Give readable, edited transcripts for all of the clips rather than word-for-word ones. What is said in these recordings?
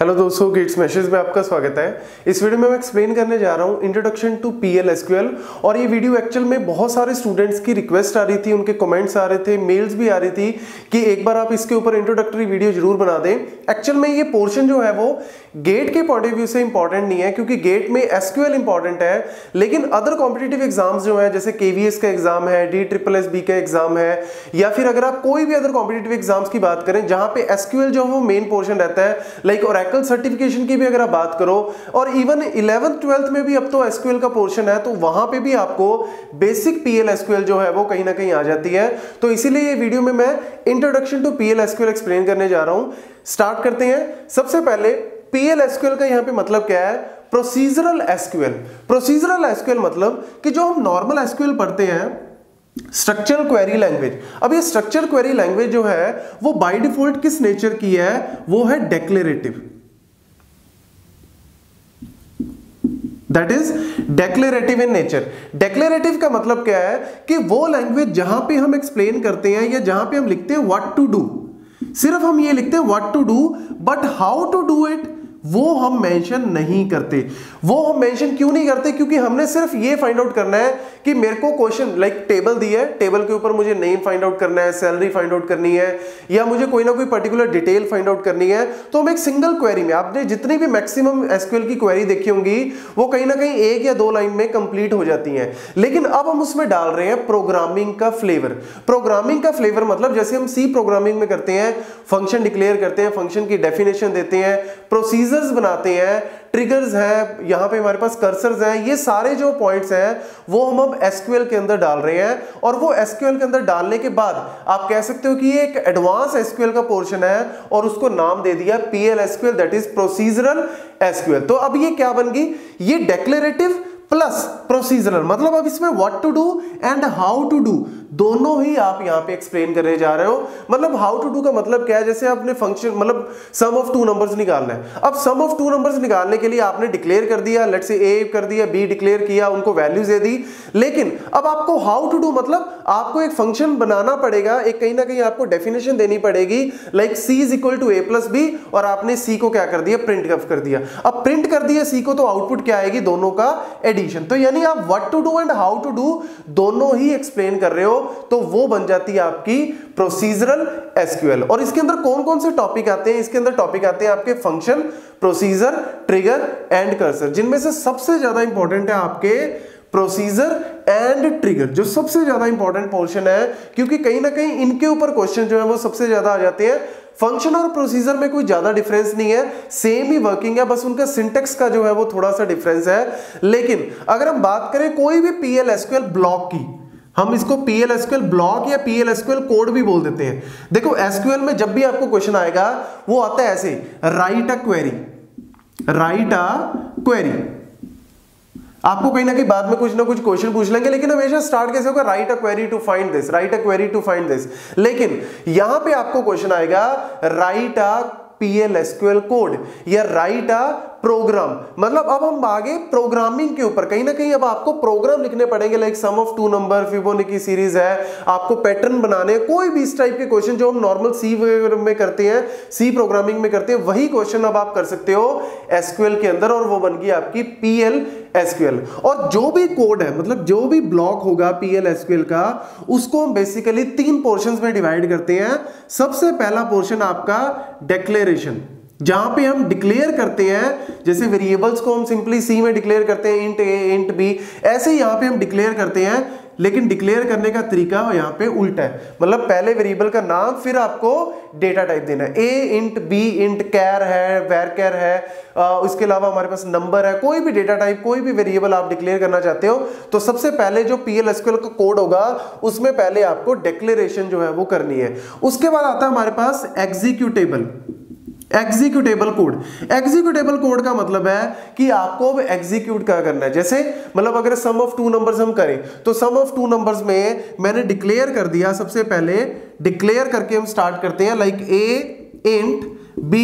Hello दोस्तों, kids meshes में आपका स्वागत है। इस वीडियो में मैं एक्सप्लेन करने जा रहा हूँ इंट्रोडक्शन टू PL SQL। और ये वीडियो एक्चुअल में बहुत सारे स्टूडेंट्स की रिक्वेस्ट आ रही थी, उनके कमेंट्स आ रहे थे, मेल्स भी आ रही थी कि एक बार आप इसके ऊपर इंट्रोडक्टरी वीडियो जरूर बना दें। एक्चुअल में ये पोर्शन जो है वो गेट के पॉइंट ऑफ व्यू से इंपॉर्टेंट नहीं है, क्योंकि गेट में SQL इंपॉर्टेंट है, लेकिन अदर कॉम्पिटेटिव एग्जाम्स जो है जैसे KVS का एग्जाम है, DSSB का एग्जाम है, या फिर अगर आप कोई भी अदर कॉम्पिटेटिव एग्जाम्स की बात करें जहाँ पे SQL जो है वो मेन पोर्शन रहता है, लाइक Oracle सर्टिफिकेशन की भी अगर आप बात करो, और इवन 11th 12th में भी अब तो SQL का पोर्शन है, तो वहां पे भी आपको बेसिक PL SQL जो है वो कहीं ना कहीं आ जाती है। तो इसीलिए ये वीडियो में मैं introduction to PL SQL explain करने जा रहा हूं। स्टार्ट करते हैं। सबसे पहले PL SQL का यहां पे मतलब क्या है? Procedural SQL। प्रोसीजरल SQL मतलब कि जो हम नॉर्मल SQL पढ़ते हैं, स्ट्रक्चरल क्वेरी लैंग्वेज। अब ये स्ट्रक्चरल क्वेरी लैंग्वेज जो है वो बाय डिफॉल्ट किस नेचर की है? वो है declarative, that is declarative in nature. Declarative का मतलब क्या है कि वो लैंग्वेज जहां पे हम एक्सप्लेन करते हैं या जहां पे हम लिखते हैं व्हाट टू डू, सिर्फ हम ये लिखते हैं what to do, but how to do it वो हम मेंशन नहीं करते। वो हम मेंशन क्यों नहीं करते? क्योंकि हमने सिर्फ ये फाइंड आउट करना है कि मेरे को क्वेश्चन लाइक टेबल दी है, टेबल के ऊपर मुझे नेम फाइंड आउट करना है, सैलरी फाइंड आउट करनी है, या मुझे कोई ना कोई पर्टिकुलर डिटेल फाइंड आउट करनी है। तो हम एक सिंगल क्वेरी में, आपने जितनी भी मैक्सिमम SQL की क्वेरी देखी होंगी वो कहीं ना कहीं एक या दो लाइन में कंप्लीट हो जाती है, लेकिन अब हम उसमें डाल रहे हैं प्रोग्रामिंग का फ्लेवर। प्रोग्रामिंग का फ्लेवर मतलब जैसे हम C प्रोग्रामिंग में करते हैं, फंक्शन डिक्लेयर करते हैं, फंक्शन की डेफिनेशन देते हैं, प्रोसीजर बनाते हैं, ट्रिगर्स हैं, यहां पे हमारे पास कर्सर्स हैं, ये सारे जो पॉइंट्स हैं वो हम अब SQL के अंदर डाल रहे हैं। और वो SQL के अंदर डालने के बाद आप कह सकते हो कि ये एक एडवांस SQL का पोर्शन है, और उसको नाम दे दिया PL SQL, that is procedural SQL। तो अब ये क्या बन गई? ये डिक्लेरेटिव प्लस प्रोसीजरल, मतलब अब इसमें what to do and how to do दोनों ही आप यहाँ पे एक्सप्लेन करने जा रहे हो। मतलब हाउ टू डू का मतलब क्या है? जैसे आपने फंक्शन मतलब सम ऑफ टू नंबर्स निकालना है। अब सम ऑफ टू नंबर्स निकालने के लिए आपने डिक्लेयर कर दिया, लेट्स से A कर दिया, B डिक्लेयर किया, उनको वैल्यूज दे दी, लेकिन अब आपको हाउ टू डू मतलब आपको एक फंक्शन बनाना पड़ेगा, एक कहीं ना कहीं आपको डेफिनेशन देनी पड़ेगी, लाइक C = A + B, और आपने C को क्या कर दिया? प्रिंट कर दिया। अब प्रिंट कर दिया C को, तो आउटपुट क्या आएगी? दोनों का एडिशन। तो यानी आप what to do and how to do दोनों ही एक्सप्लेन कर रहे हो, तो वो बन जाती है आपकी प्रोसीजरल SQL। और इसके अंदर कौन कौन से टॉपिक आते हैं? इसके अंदर टॉपिक आते हैं आपके function, procedure, trigger and cursor, जिनमें से सबसे ज्यादा इंपॉर्टेंट है आपके प्रोसीजर एंड ट्रिगर, जो सबसे ज्यादा इंपॉर्टेंट पोर्शन है, क्योंकि कहीं ना कहीं इनके ऊपर क्वेश्चन जो है वो सबसे ज्यादा आ जाते हैं। फंक्शन और प्रोसीजर में कोई ज्यादा डिफरेंस नहीं है, सेम ही वर्किंग है, बस उनका सिंटेक्स का जो है वो थोड़ा सा डिफरेंस है। लेकिन अगर हम बात करें कोई भी PL SQL ब्लॉक की, हम इसको PL SQL ब्लॉक या PL SQL कोड भी बोल देते हैं। देखो SQL में जब भी आपको क्वेश्चन आएगा वो आता है ऐसे, write a query, write a query. आपको कहीं ना कहीं बाद में कुछ ना कुछ क्वेश्चन पूछ लेंगे, लेकिन हमेशा स्टार्ट कैसे होगा? Write a query to find this, write a query to find this. लेकिन यहां पे आपको क्वेश्चन आएगा write a PL SQL code या राइट अ प्रोग्राम। मतलब अब हम आगे प्रोग्रामिंग के ऊपर कहीं ना कहीं अब आपको प्रोग्राम लिखने पड़ेंगे, like sum of two number, Fibonacci series है, आपको पैटर्न बनाने, कोई भी इस टाइप के क्वेश्चन जो हम नॉर्मल C में करते हैं, C प्रोग्रामिंग में करते हैं, वही क्वेश्चन अब आप कर सकते हो SQL के अंदर, और वो बन गई आपकी PL SQL। और जो भी कोड है, मतलब जो भी ब्लॉक होगा PL SQL का, उसको हम बेसिकली 3 पोर्शन में डिवाइड करते हैं। सबसे पहला पोर्शन आपका डिक्लेरेशन, जहां पे हम डिक्लेयर करते हैं, जैसे वेरिएबल्स को हम सिंपली C में डिक्लेयर करते हैं, इंट A इंट B, ऐसे यहां पे हम डिक्लेयर करते हैं, लेकिन डिक्लेयर करने का तरीका यहां पे उल्टा है। मतलब पहले वेरिएबल का नाम, फिर आपको डेटा टाइप देना है, A int B int char है, वेर कैर है, उसके अलावा हमारे पास नंबर है, कोई भी डेटा टाइप, कोई भी वेरिएबल आप डिक्लेयर करना चाहते हो, तो सबसे पहले जो PL SQL का कोड होगा उसमें पहले आपको डिक्लेरेशन जो है वो करनी है। उसके बाद आता है हमारे पास executable, executable code. Executable code का मतलब है कि आपको अब एग्जीक्यूट क्या करना है। जैसे मतलब अगर सम ऑफ टू नंबर्स हम करें, तो सम ऑफ टू नंबर्स में मैंने डिक्लेयर कर दिया, सबसे पहले डिक्लेयर करके हम स्टार्ट करते हैं, like A int B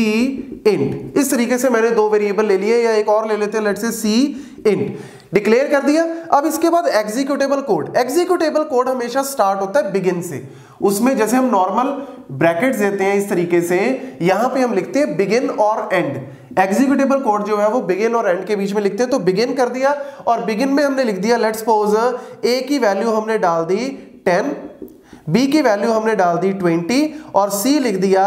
int, इस तरीके से मैंने 2 वेरिएबल ले लिए, या एक और ले लेते हैं, let's say C int, declare कर दिया। अब इसके बाद एग्जीक्यूटेबल कोड। एग्जीक्यूटेबल कोड हमेशा स्टार्ट होता है बिगिन से, उसमें जैसे हम नॉर्मल ब्रैकेट्स देते हैं इस तरीके से, यहां पे हम लिखते हैं बिगिन और एंड। एग्जीक्यूटेबल कोड जो है वो बिगिन और एंड के बीच में लिखते हैं, तो बिगिन कर दिया और बिगिन में हमने लिख दिया लेट्स सपोज ए की वैल्यू हमने डाल दी 10, बी की वैल्यू हमने डाल दी 20 और सी लिख दिया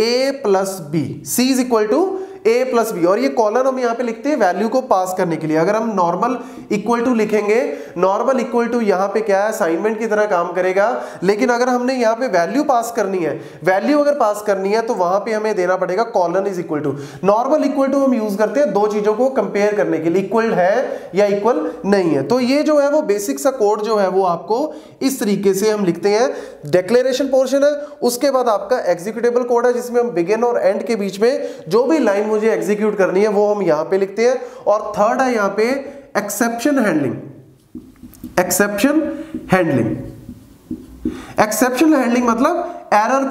A plus B, C is equal to A plus B. और ये कॉलन हम यहाँ पे लिखते हैं वैल्यू को पास करने के लिए। अगर हम नॉर्मल इक्वल टू लिखेंगे, नॉर्मल इक्वल टू यहाँ पे क्या है, असाइनमेंट की तरह काम करेगा, लेकिन अगर हमने यहाँ पे वैल्यू पास करनी है, वैल्यू अगर पास करनी है तो वहां पे हमें देना पड़ेगा colon is equal to. Normal equal to हम यूज करते हैं दो चीजों को कंपेयर करने के लिए, इक्वल है या इक्वल नहीं है। तो ये जो है वो बेसिक सा कोड जो है वो आपको इस तरीके से हम लिखते हैं। डिक्लेरेशन पोर्शन है, उसके बाद आपका एग्जीक्यूटेबल कोड है जिसमें हम बिगिन और एंड के बीच में जो भी लाइन मुझे एग्जीक्यूट करनी है वो हम यहां पे लिखते हैं। और थर्ड है यहां पे exception handling. Exception handling, exception handling मतलब एरर,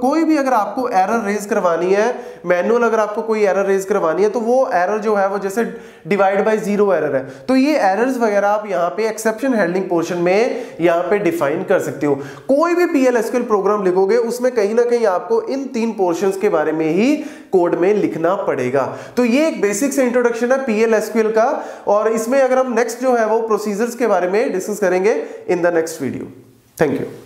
कोई भी अगर आपको एरर रेज करवानी है, मैनुअल अगर आपको कोई एरर रेज करवानी है तो वो एरर जो है वो जैसे डिवाइड बाय जीरो एरर है, तो ये एरर्स वगैरह आप यहाँ पे एक्सेप्शन हैंडलिंग पोर्शन में यहाँ पे डिफाइन कर सकते हो। कोई भी PL SQL प्रोग्राम लिखोगे उसमें कहीं ना कहीं आपको इन तीन पोर्शंस के बारे में ही कोड में लिखना पड़ेगा। तो ये एक बेसिक से इंट्रोडक्शन है PL SQL का, और इसमें अगर हम नेक्स्ट जो है वो प्रोसीजर्स के बारे में डिस्कस करेंगे in the next video. Thank you.